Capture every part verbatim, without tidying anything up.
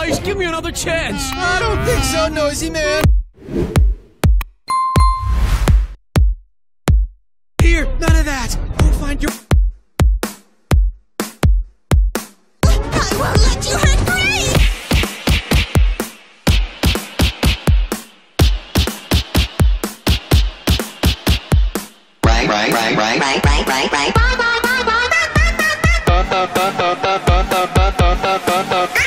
Guys, give me another chance! I don't think so, Noisy Man! Here, none of that! Go find your... I won't let you hurt me! Right, right, right, right, right, right, right, right, bye, bye, bye, bye, bye, bye, bye, bye,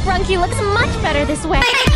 Sprunky looks much better this way.